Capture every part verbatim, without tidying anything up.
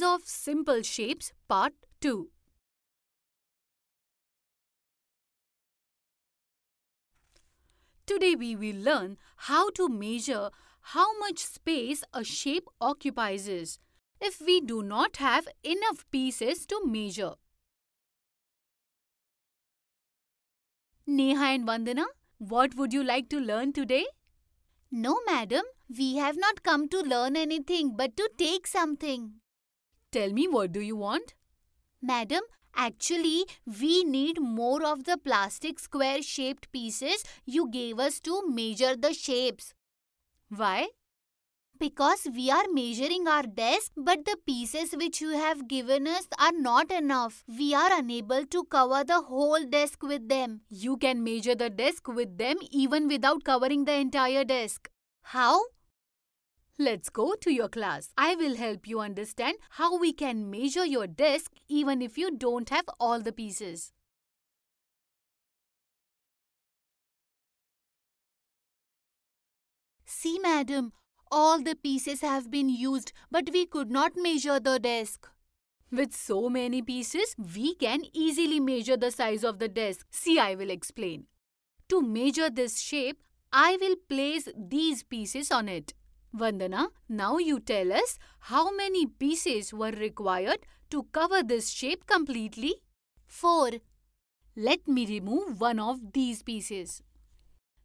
Series of Simple Shapes Part two. Today we will learn how to measure how much space a shape occupies if we do not have enough pieces to measure. Neha and Vandana, what would you like to learn today? No, madam. We have not come to learn anything but to take something. Tell me, what do you want? Madam, actually, we need more of the plastic square-shaped pieces you gave us to measure the shapes. Why? Because we are measuring our desk, but the pieces which you have given us are not enough. We are unable to cover the whole desk with them. You can measure the desk with them even without covering the entire desk. How? Let's go to your class. I will help you understand how we can measure your desk even if you don't have all the pieces. See, madam. All the pieces have been used, but we could not measure the desk. With so many pieces, we can easily measure the size of the desk. See, I will explain. To measure this shape, I will place these pieces on it. Vandana, now you tell us how many pieces were required to cover this shape completely. Four. Let me remove one of these pieces.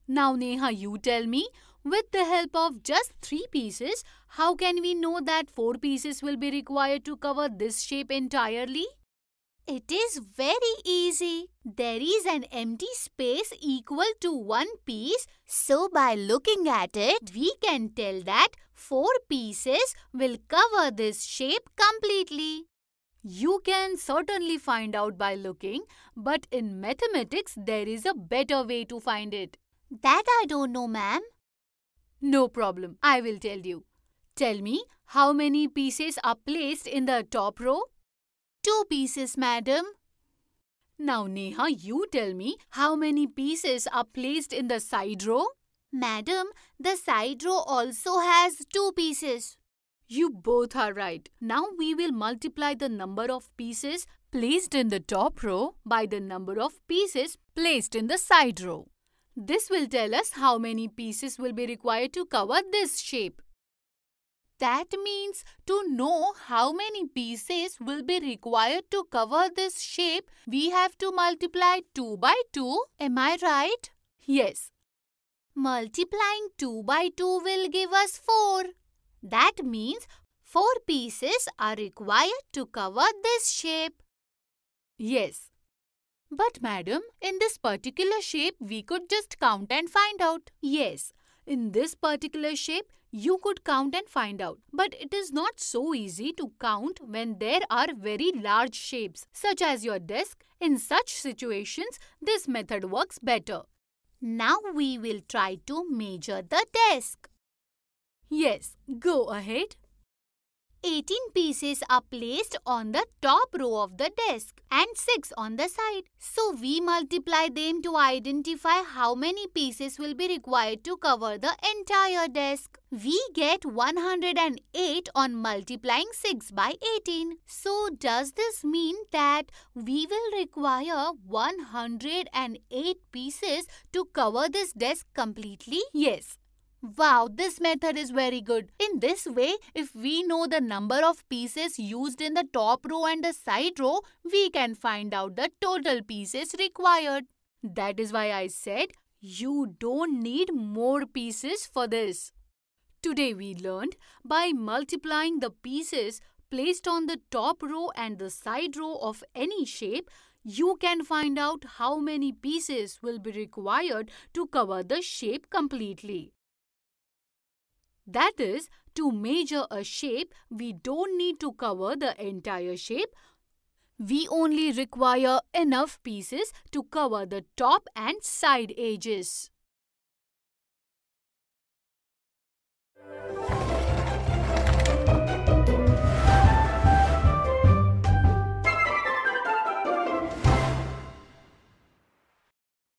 Now, Neha, you tell me, with the help of just three pieces, how can we know that four pieces will be required to cover this shape entirely? It is very easy. There is an empty space equal to one piece. So by looking at it, we can tell that four pieces will cover this shape completely. You can certainly find out by looking, but in mathematics, there is a better way to find it. That I don't know, ma'am. No problem. I will tell you. Tell me, how many pieces are placed in the top row? Two pieces, madam. Now, Neha, you tell me, how many pieces are placed in the side row? Madam, the side row also has two pieces. You both are right. Now we will multiply the number of pieces placed in the top row by the number of pieces placed in the side row. This will tell us how many pieces will be required to cover this shape. That means, to know how many pieces will be required to cover this shape, we have to multiply two by two. Am I right? Yes. Multiplying two by two will give us four. That means, four pieces are required to cover this shape. Yes. But madam, in this particular shape, we could just count and find out. Yes, in this particular shape, you could count and find out. But it is not so easy to count when there are very large shapes, such as your desk. In such situations, this method works better. Now we will try to measure the desk. Yes, go ahead. eighteen pieces are placed on the top row of the desk and six on the side. So we multiply them to identify how many pieces will be required to cover the entire desk. We get one hundred eight on multiplying six by eighteen. So does this mean that we will require one hundred eight pieces to cover this desk completely? Yes. Wow, this method is very good. In this way, if we know the number of pieces used in the top row and the side row, we can find out the total pieces required. That is why I said you don't need more pieces for this. Today we learned by multiplying the pieces placed on the top row and the side row of any shape, you can find out how many pieces will be required to cover the shape completely. That is, to measure a shape, we don't need to cover the entire shape. We only require enough pieces to cover the top and side edges.